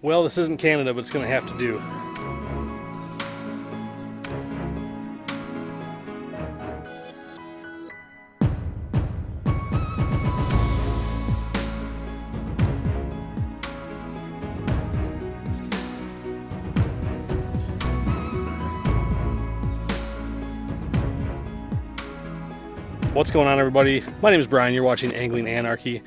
Well, this isn't Canada, but it's gonna have to do. What's going on, everybody? My name is Brian. You're watching Angling Anarchy.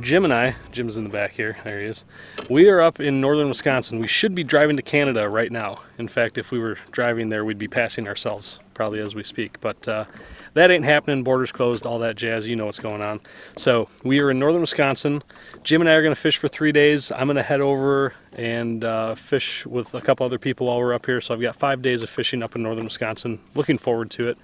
Jim and I, Jim's in the back here, there he is. We are up in northern Wisconsin. We should be driving to Canada right now. In fact, if we were driving there, we'd be passing ourselves, probably as we speak. But that ain't happening, borders closed, all that jazz, you know what's going on. So we are in northern Wisconsin. Jim and I are gonna fish for 3 days. I'm gonna head over and fish with a couple other people while we're up here. So I've got 5 days of fishing up in northern Wisconsin. Looking forward to it.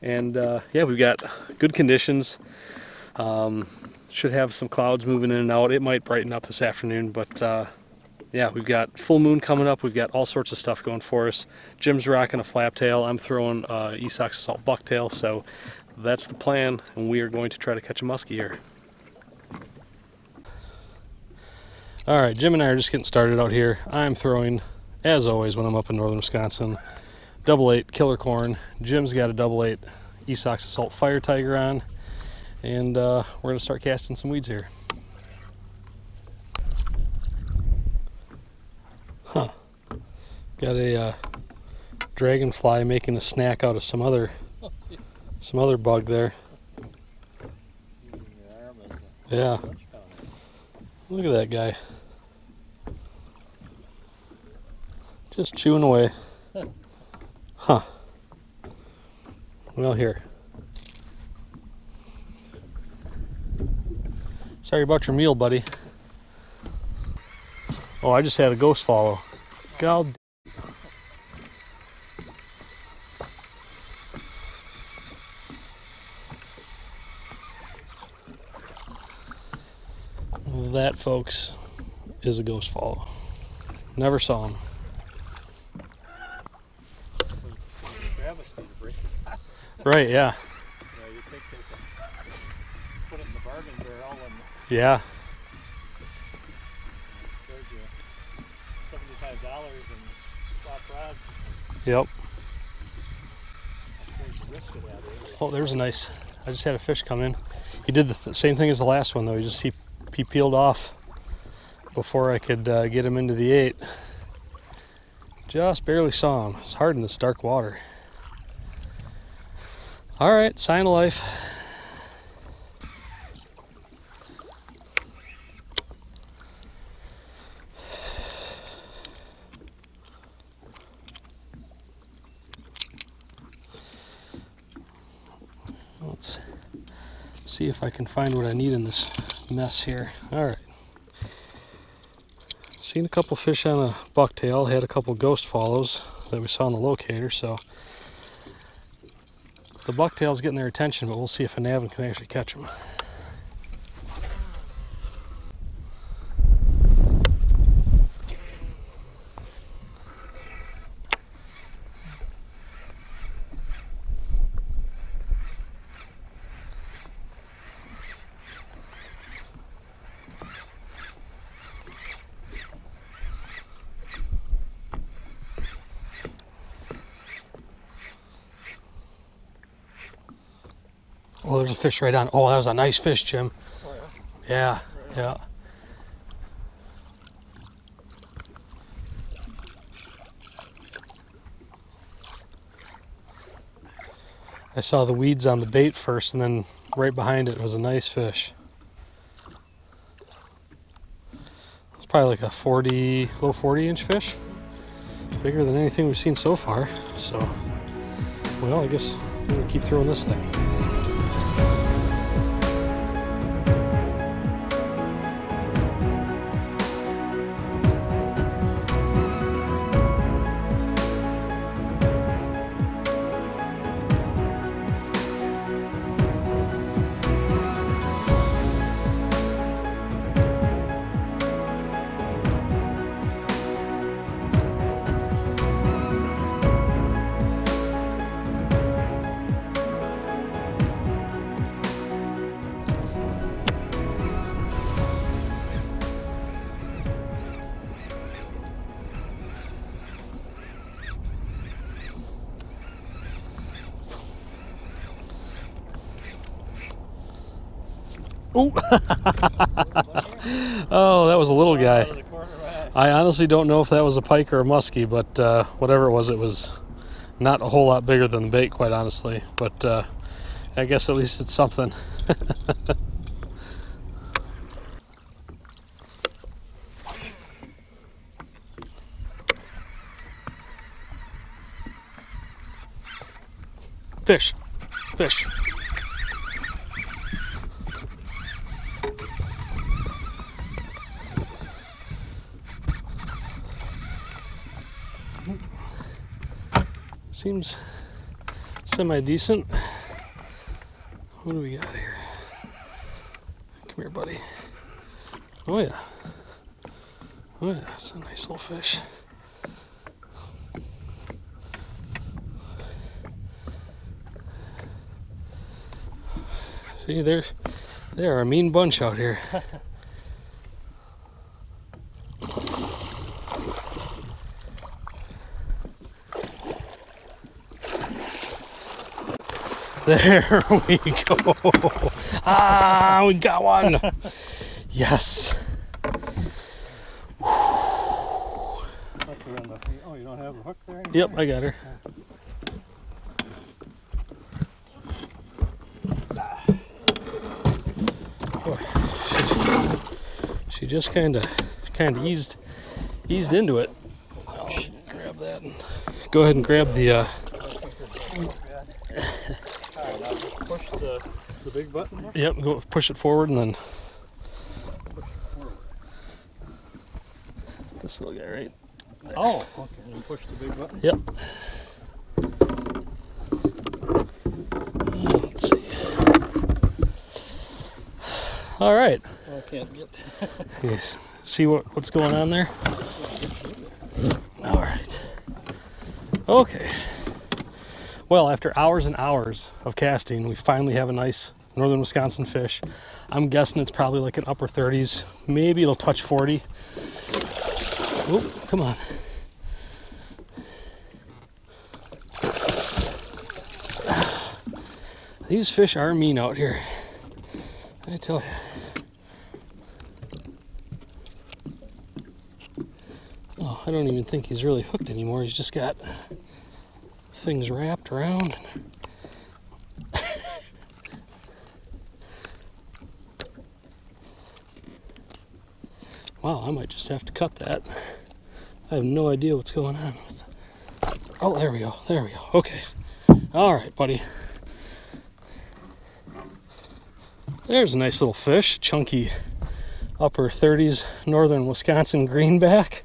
And yeah, we've got good conditions. Should have some clouds moving in and out. It might brighten up this afternoon, but yeah, we've got full moon coming up. We've got all sorts of stuff going for us. Jim's rocking a flap tail. I'm throwing Esox Assault bucktail, so that's the plan, and we are going to try to catch a muskie here. All right, Jim and I are just getting started out here. I'm throwing, as always, when I'm up in northern Wisconsin, Double Eight Killer Corn. Jim's got a Double Eight Esox Assault Fire Tiger on, and we're gonna start casting some weeds here. Huh, got a dragonfly making a snack out of some other bug there. Yeah, look at that guy, just chewing away. Huh. Well, here. Sorry about your meal, buddy. Oh, I just had a ghost follow. God. That, folks, is a ghost follow. Never saw him. Right, yeah. Yeah, you think they put it in the bargain barrel and yeah. Charge you $75 and flop rods. Yep. There's a risk of that, really. Oh, there's a nice. I just had a fish come in. He did the same thing as the last one, though. He peeled off before I could get him into the eight. Just barely saw him. It's hard in this dark water. All right, sign of life. Let's see if I can find what I need in this mess here. All right. Seen a couple fish on a bucktail, had a couple ghost follows that we saw on the locator, so. The bucktail's getting their attention, but we'll see if a navin can actually catch them. Oh, there's a fish right on. Oh, that was a nice fish, Jim. Oh, yeah. Yeah, right, yeah. I saw the weeds on the bait first, and then right behind it was a nice fish. It's probably like a 40, low 40-inch fish. Bigger than anything we've seen so far. So, well, I guess we're gonna keep throwing this thing. Oh, oh, that was a little guy. I honestly don't know if that was a pike or a muskie, but whatever it was not a whole lot bigger than the bait, quite honestly. But I guess at least it's something. Fish, fish. Seems semi-decent. What do we got here? Come here, buddy. Oh yeah. Oh yeah, it's a nice little fish. See, they're a mean bunch out here. There we go. Ah, we got one. Yes. Oh, you don't have a hook there? Yep, I got her. Oh, she just kind of eased into it. I'll grab that and go ahead and grab the. Push the big button there? Yep, go push it forward and then push it forward. This little guy right there. Oh, okay. And then push the big button? Yep. Let's see. All right. Well, I can't get yes. See what's going on there? All right. Okay. Well, after hours and hours of casting, we finally have a nice northern Wisconsin fish. I'm guessing it's probably like an upper 30s. Maybe it'll touch 40. Oh, come on. These fish are mean out here, I tell you. Oh, I don't even think he's really hooked anymore. He's just got things wrapped around. Wow, I might just have to cut that. I have no idea what's going on. Oh, there we go. There we go. Okay. All right, buddy. There's a nice little fish. Chunky upper 30s northern Wisconsin greenback.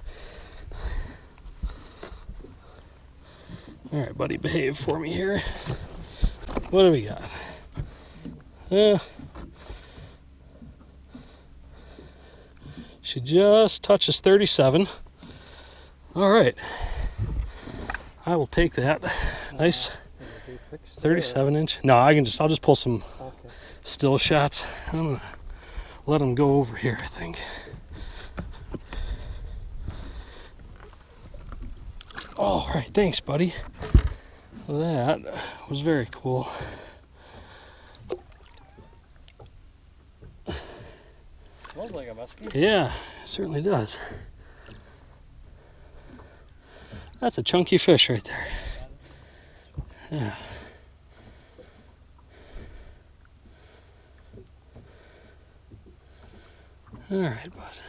All right, buddy, behave for me here. What do we got? She just touches 37. All right, I will take that. Nice 37 inch. No, I'll just pull some still shots. I'm gonna let them go over here, I think. All right, thanks, buddy. That was very cool. Smells like a muskie. Yeah, it certainly does. That's a chunky fish right there. Yeah. All right, bud.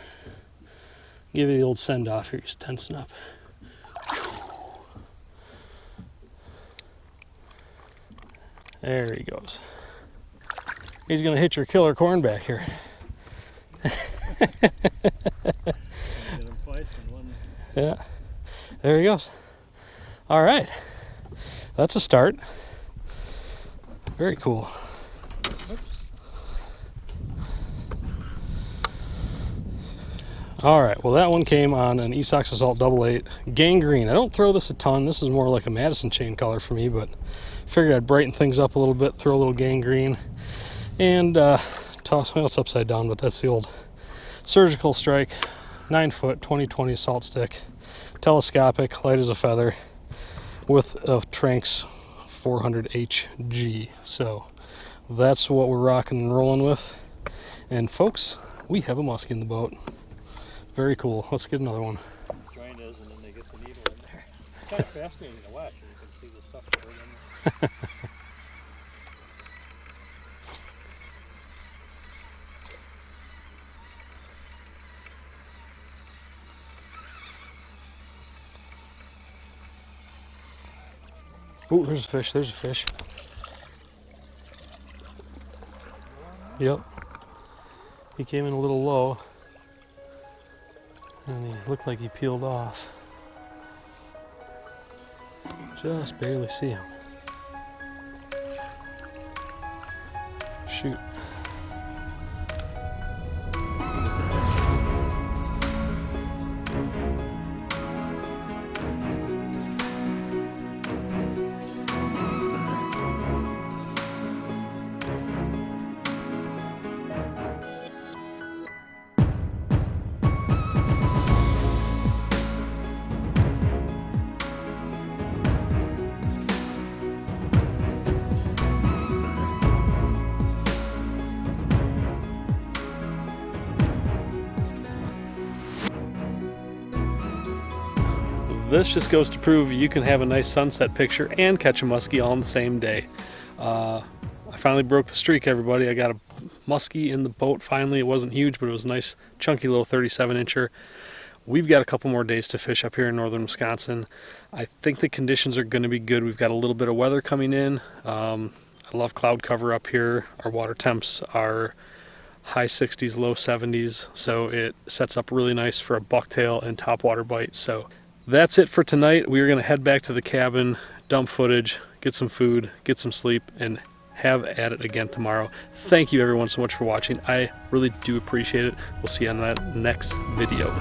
Give you the old send off here. Just tensing up. There he goes. He's gonna hit your killer corn back here. Yeah, there he goes. All right, that's a start. Very cool. All right, well, that one came on an Esox Assault Double Eight Gang Green. I don't throw this a ton. This is more like a Madison chain color for me, but figured I'd brighten things up a little bit, throw a little Gang Green, and toss. Well, it's upside down, but that's the old surgical strike, 9 foot, 20/20 assault stick, telescopic, light as a feather, with a Tranx 400 HG. So that's what we're rocking and rolling with. And folks, we have a musk in the boat. Very cool. Let's get another one. Join us and then they get the needle in there. It's kind of fascinating to watch. You can see the stuff going in there. Oh, there's a fish, there's a fish. Yep. He came in a little low. And he looked like he peeled off. Just barely see him. Shoot. This just goes to prove you can have a nice sunset picture and catch a muskie all on the same day. I finally broke the streak, everybody. I got a muskie in the boat finally. It wasn't huge, but it was a nice chunky little 37-incher. We've got a couple more days to fish up here in northern Wisconsin. I think the conditions are going to be good. We've got a little bit of weather coming in. I love cloud cover up here. Our water temps are high 60s, low 70s, so it sets up really nice for a bucktail and topwater bite. So that's it for tonight. We are going to head back to the cabin, dump footage, get some food, get some sleep, and have at it again tomorrow. Thank you everyone so much for watching. I really do appreciate it. We'll see you on that next video.